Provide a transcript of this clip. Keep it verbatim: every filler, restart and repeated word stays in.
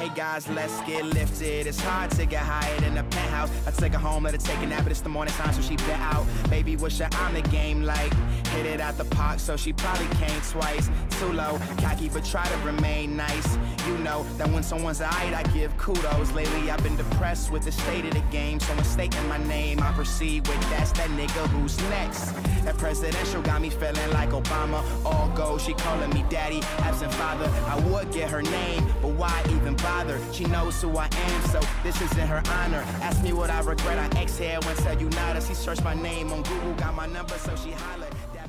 Hey guys, let's get lifted. It's hard to get higher than a penthouse. I take her home, let her take a nap, but it's the morning time, so she been out. Baby, wish her I'm the game, like hit it out the park, so she probably came twice. Too low, cocky, but try to remain nice. You know that when someone's alright, I give kudos. Lately, I've been depressed with the state of the game, so mistake in my name, I proceed with that's that nigga who's next. That presidential got me feeling like Obama. All gold, she calling me daddy, absent father. I would get her name, but why even bother? She knows who I am, so this is in her honor. Ask me what I regret, I exhale and tell you nada. She searched my name on Google, got my number, so she hollered.